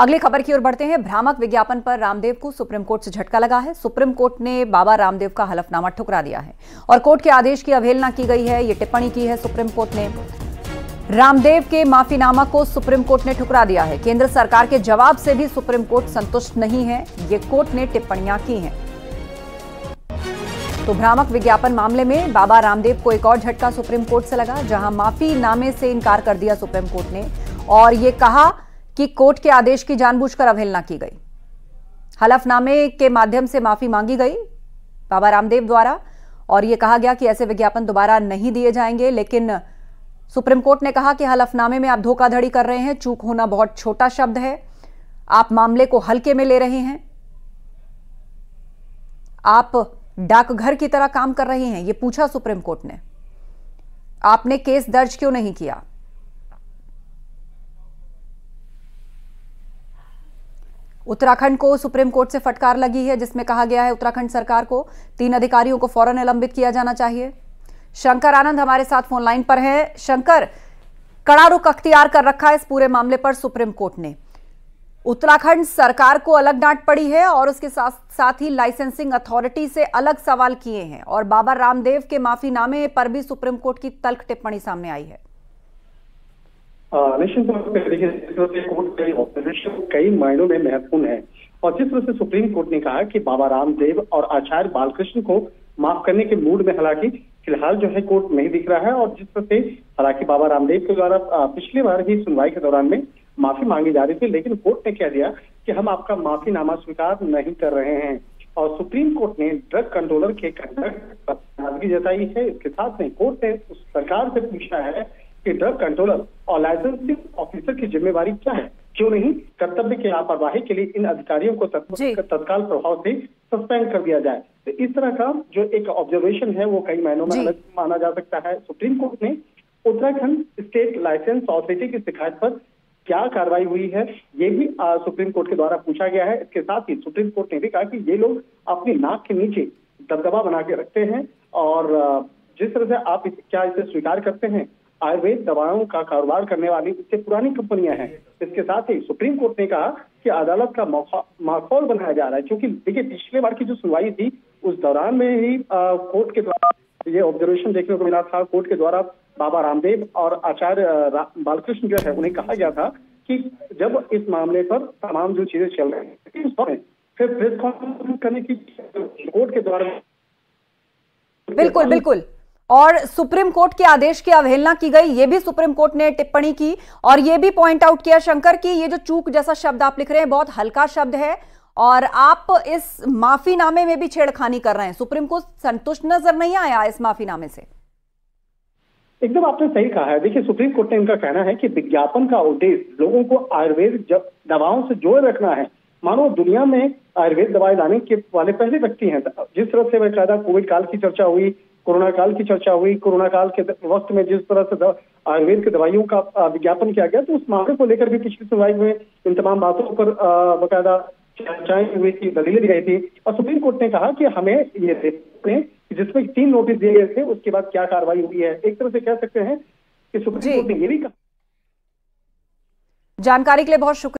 अगली खबर की ओर बढ़ते हैं। भ्रामक विज्ञापन पर रामदेव को सुप्रीम कोर्ट से झटका लगा है। सुप्रीम कोर्ट ने बाबा रामदेव का हलफनामा ठुकरा दिया है और कोर्ट के आदेश की अवहेलना की गई है। ये टिप्पणी की है सुप्रीम कोर्ट ने। रामदेव के माफीनामा को सुप्रीम कोर्ट ने ठुकरा दिया है। केंद्र सरकार के जवाब से भी सुप्रीम कोर्ट संतुष्ट नहीं है, ये कोर्ट ने टिप्पणियां की हैं। तो भ्रामक विज्ञापन मामले में बाबा रामदेव को एक और झटका सुप्रीम कोर्ट से लगा, जहां माफीनामे से इनकार कर दिया सुप्रीम कोर्ट ने और ये कहा कि कोर्ट के आदेश की जानबूझकर अवहेलना की गई। हलफनामे के माध्यम से माफी मांगी गई बाबा रामदेव द्वारा और ये कहा गया कि ऐसे विज्ञापन दोबारा नहीं दिए जाएंगे, लेकिन सुप्रीम कोर्ट ने कहा कि हलफनामे में आप धोखाधड़ी कर रहे हैं। चूक होना बहुत छोटा शब्द है, आप मामले को हल्के में ले रहे हैं, आप डाकघर की तरह काम कर रहे हैं। ये पूछा सुप्रीम कोर्ट ने, आपने केस दर्ज क्यों नहीं किया। उत्तराखंड को सुप्रीम कोर्ट से फटकार लगी है, जिसमें कहा गया है उत्तराखंड सरकार को 3 अधिकारियों को फौरन निलंबित किया जाना चाहिए। शंकर आनंद हमारे साथ फोन लाइन पर हैं। शंकर, कड़ा रुख अख्तियार कर रखा है इस पूरे मामले पर सुप्रीम कोर्ट ने। उत्तराखंड सरकार को अलग डांट पड़ी है और उसके साथ ही लाइसेंसिंग अथॉरिटी से अलग सवाल किए हैं और बाबा रामदेव के माफीनामे पर भी सुप्रीम कोर्ट की तल्ख टिप्पणी सामने आई है। निश्चित तौर पर देखिए, कोर्ट का ऑब्जर्वेशन कई मायनों में महत्वपूर्ण है और जिस तरह से सुप्रीम कोर्ट ने कहा कि बाबा रामदेव और आचार्य बालकृष्ण को माफ करने के मूड में हालांकि फिलहाल जो है कोर्ट नहीं दिख रहा है और जिस तरह से हालांकि बाबा रामदेव के द्वारा पिछली बार ही सुनवाई के दौरान में माफी मांगी जा रही थी, लेकिन कोर्ट ने कह दिया कि हम आपका माफीनामा स्वीकार नहीं कर रहे हैं और सुप्रीम कोर्ट ने ड्रग कंट्रोलर के कंडक्ट पर नाराजगी जताई है। इसके साथ में कोर्ट ने उस सरकार से पूछा है कि ड्रग कंट्रोलर और लाइसेंसिंग ऑफिसर की जिम्मेवारी क्या है, क्यों नहीं कर्तव्य की लापरवाही के लिए इन अधिकारियों को तत्काल प्रभाव से सस्पेंड कर दिया जाए। तो इस तरह का जो एक ऑब्जर्वेशन है वो कई मायनों में अलग माना जा सकता है। सुप्रीम कोर्ट ने उत्तराखंड स्टेट लाइसेंस अथॉरिटी की शिकायत पर क्या कार्रवाई हुई है ये भी सुप्रीम कोर्ट के द्वारा पूछा गया है। इसके साथ ही सुप्रीम कोर्ट ने भी कहा कि ये लोग अपनी नाक के नीचे दबदबा बना के रखते हैं और जिस तरह से आप क्या इसे स्वीकार करते हैं, आयुर्वेद दवाओं का कारोबार करने वाली इससे पुरानी कंपनियां हैं। इसके साथ ही सुप्रीम कोर्ट ने कहा कि अदालत का माहौल बनाया जा रहा है, क्योंकि देखिए पिछले बार की जो सुनवाई थी उस दौरान में ही कोर्ट के द्वारा ये ऑब्जर्वेशन देखने को मिला था। कोर्ट के द्वारा बाबा रामदेव और आचार्य बालकृष्ण जो है उन्हें कहा गया था कि जब इस मामले पर तमाम जो चीजें चल रही है फिर प्रेस कॉन्फ्रेंस करने की कोर्ट के द्वारा बिल्कुल बिल्कुल और सुप्रीम कोर्ट के आदेश की अवहेलना की गई, ये भी सुप्रीम कोर्ट ने टिप्पणी की और ये भी पॉइंट आउट किया शंकर की ये जो चूक जैसा शब्द आप लिख रहे हैं बहुत हल्का शब्द है और आप इस माफीनामे में भी छेड़खानी कर रहे हैं। सुप्रीम कोर्ट संतुष्ट नजर नहीं आया इस माफीनामे से। एकदम आपने सही कहा है। देखिए सुप्रीम कोर्ट ने इनका कहना है कि विज्ञापन का उद्देश्य लोगों को आयुर्वेद दवाओं से जोड़ रखना है। मानो दुनिया में आयुर्वेद दवाएं लाने के वाले पहले व्यक्ति हैं। जिस तरह से बेकायदा कोविड काल की चर्चा हुई, कोरोना काल की चर्चा हुई, कोरोना काल के वक्त में जिस तरह से आयुर्वेद की दवाइयों का विज्ञापन किया गया, तो उस मामले को लेकर भी पिछली सुनवाई में इन तमाम बातों पर बाकायदा चर्चाएं हुई थी, दलीलें दी गई थी और सुप्रीम कोर्ट ने कहा कि हमें ये देखने जिसमें 3 नोटिस दिए गए थे उसके बाद क्या कार्रवाई हुई है। एक तरह से कह सकते हैं कि सुप्रीम कोर्ट ने ये भी कहा। जानकारी के लिए बहुत शुक्रिया।